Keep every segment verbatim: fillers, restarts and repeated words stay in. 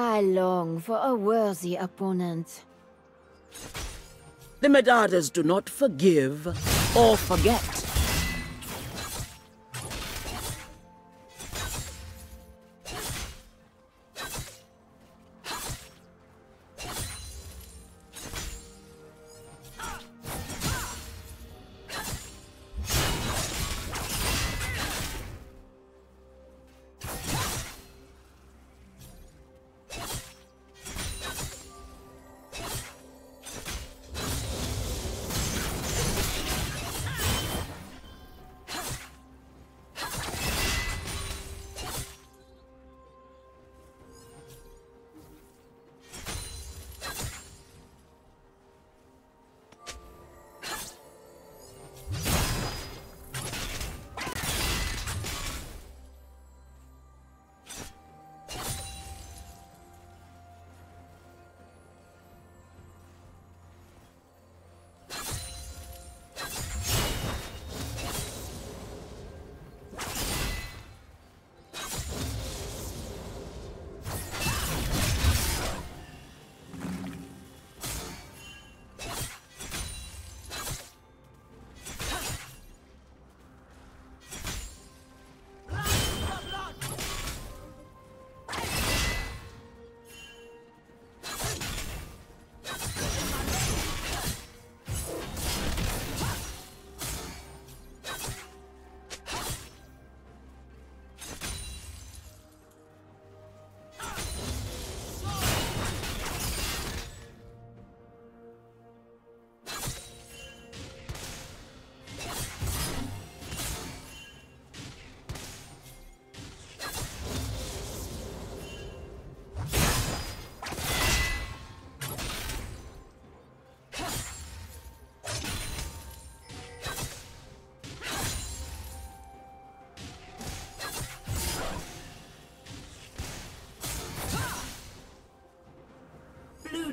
I long for a worthy opponent. The Medardas do not forgive or forget.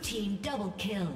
Team double kill.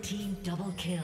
Red team double kill.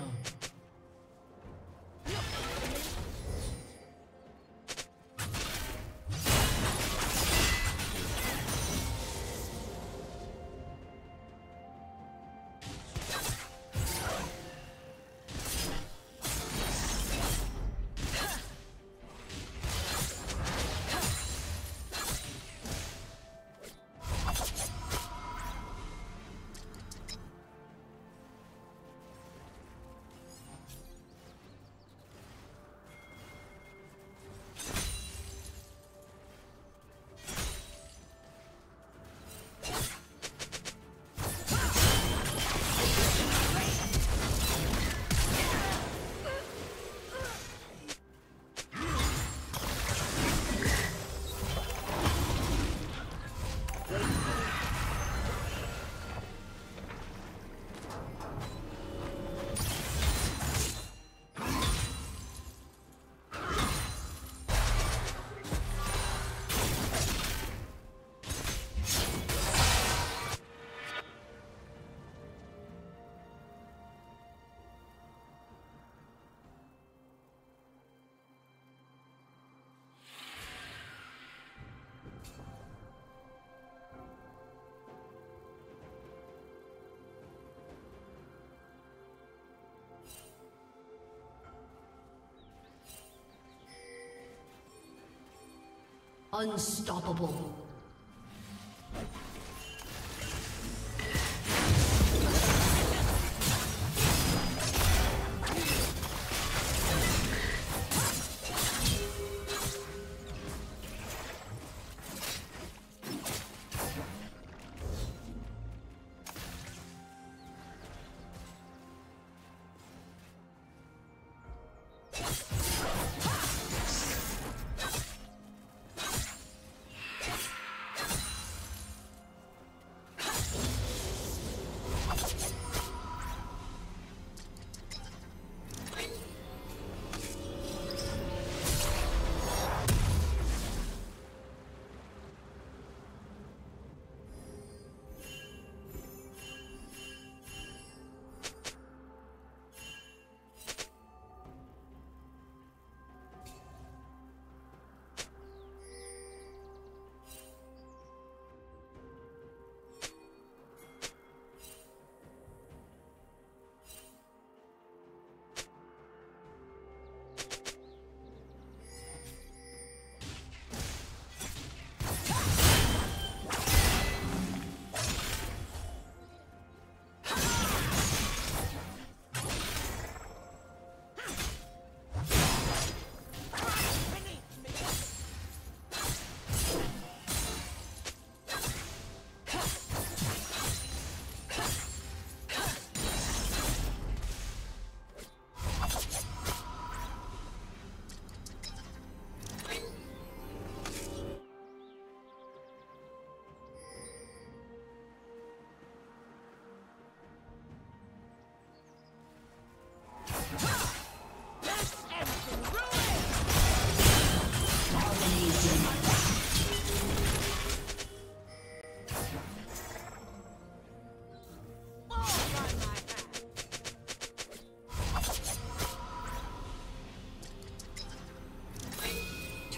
Unstoppable.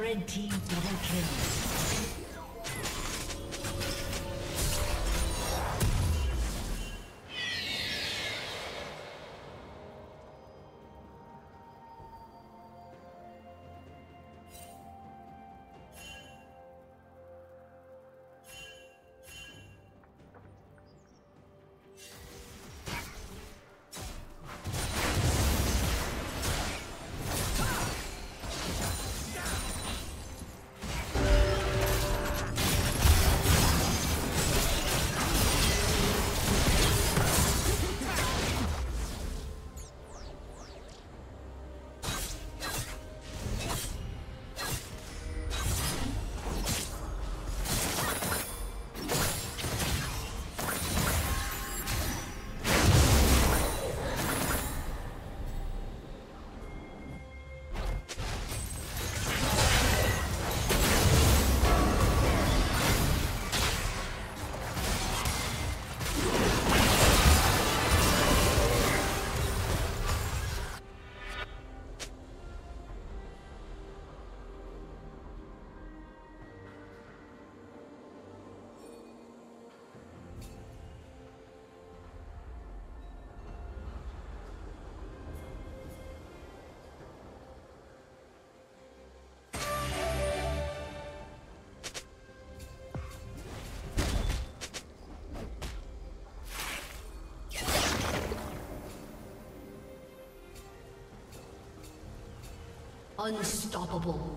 Red team double kill. Unstoppable.